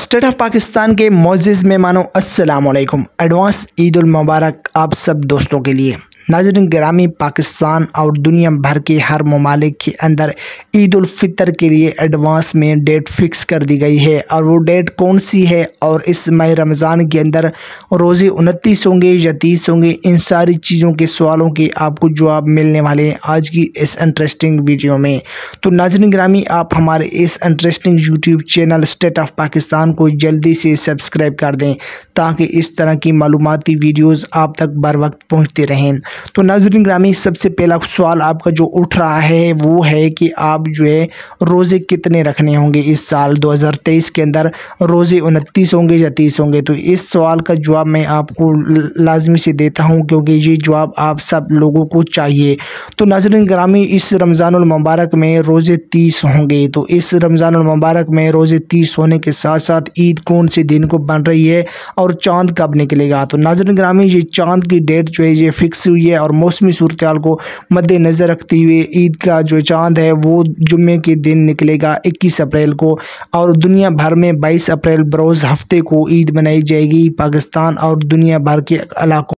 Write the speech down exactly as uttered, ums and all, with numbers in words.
State of Pakistan के मोअज़्ज़िज़ मेहमानों अस्सलाम वालेकुम, एडवांस ईद उल मुबारक आप सब दोस्तों के लिए। नाज़रीन गिरामी, पाकिस्तान और दुनिया भर के हर ममालिक के अंदर ईद उल फितर के लिए एडवांस में डेट फिक्स कर दी गई है। और वो डेट कौन सी है और इस माह रमज़ान के अंदर रोज़े उनतीस होंगे या तीस होंगे, इन सारी चीज़ों के सवालों के आपको जवाब मिलने वाले हैं आज की इस इंटरेस्टिंग वीडियो में। तो नाज़रीन गिरामी, आप हमारे इस interesting YouTube channel state of Pakistan को जल्दी से सब्सक्राइब कर दें ताकि इस तरह की मालूमाती वीडियोज़ आप तक बर वक्त पहुँचते रहें। तो नाज़रीन ग्रामी, सबसे पहला सवाल आपका जो उठ रहा है वो है कि आप जो है रोज़े कितने रखने होंगे इस साल दो हज़ार तेईस के अंदर, रोज़े उनतीस होंगे या तीस होंगे। तो इस सवाल का जवाब मैं आपको लाजमी से देता हूं क्योंकि ये जवाब आप सब लोगों को चाहिए। तो नाज़रीन ग्रामी, इस रमज़ानुल मुबारक में रोज़े तीस होंगे। तो इस रमज़ानुल मुबारक में रोज़े तीस होने के साथ साथ ईद कौन से दिन को बन रही है और चाँद कब निकलेगा। तो नाज़रीन ग्रामी, ये चाँद की डेट जो है ये फिक्स हुई है और मौसमी सूरत हाल को मद्देनज़र रखते हुए ईद का जो चांद है वो जुम्मे के दिन निकलेगा इक्कीस अप्रैल को। और दुनिया भर में बाईस अप्रैल बरोज़ हफ्ते को ईद मनाई जाएगी। पाकिस्तान और दुनिया भर के इलाकों